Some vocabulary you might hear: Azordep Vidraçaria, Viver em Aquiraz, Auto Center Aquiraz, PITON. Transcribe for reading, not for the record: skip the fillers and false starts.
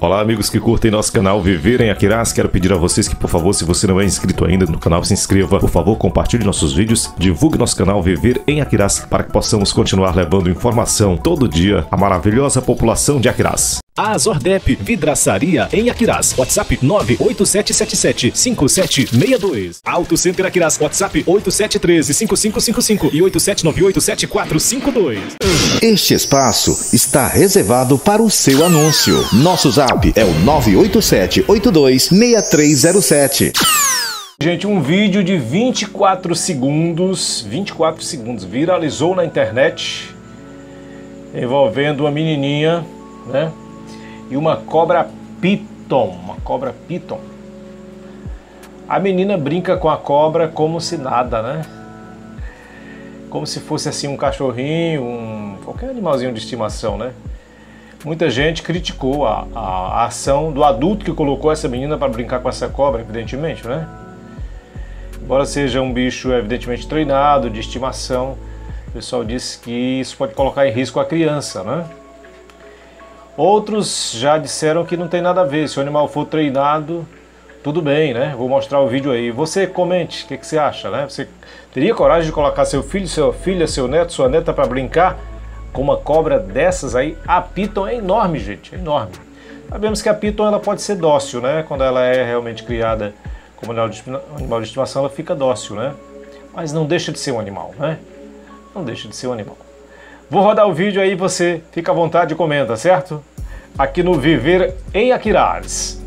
Olá amigos que curtem nosso canal Viver em Aquiraz, quero pedir a vocês que por favor, se você não é inscrito ainda no canal, se inscreva, por favor compartilhe nossos vídeos, divulgue nosso canal Viver em Aquiraz para que possamos continuar levando informação todo dia à maravilhosa população de Aquiraz. Azordep Vidraçaria em Aquiraz, WhatsApp 987775762. Auto Center Aquiraz, WhatsApp 87135555 e 87987452. Este espaço está reservado para o seu anúncio. Nosso zap é o 987826307. Gente, um vídeo de 24 segundos viralizou na internet envolvendo uma menininha, né? E uma cobra piton. A menina brinca com a cobra como se nada, né? Como se fosse assim um cachorrinho, qualquer animalzinho de estimação, né? Muita gente criticou a ação do adulto que colocou essa menina para brincar com essa cobra, evidentemente, né? Embora seja um bicho evidentemente treinado, de estimação, o pessoal disse que isso pode colocar em risco a criança, né? Outros já disseram que não tem nada a ver, se o animal for treinado, tudo bem, né? Vou mostrar o vídeo aí. Você comente, o que você acha, né? Você teria coragem de colocar seu filho, sua filha, seu neto, sua neta para brincar com uma cobra dessas aí? A piton é enorme, gente, é enorme. Sabemos que a piton ela pode ser dócil, né? Quando ela é realmente criada como animal de estimação, ela fica dócil, né? Mas não deixa de ser um animal, né? Não deixa de ser um animal. Vou rodar o vídeo aí, você fica à vontade e comenta, certo? Aqui no Viver em Aquiraz.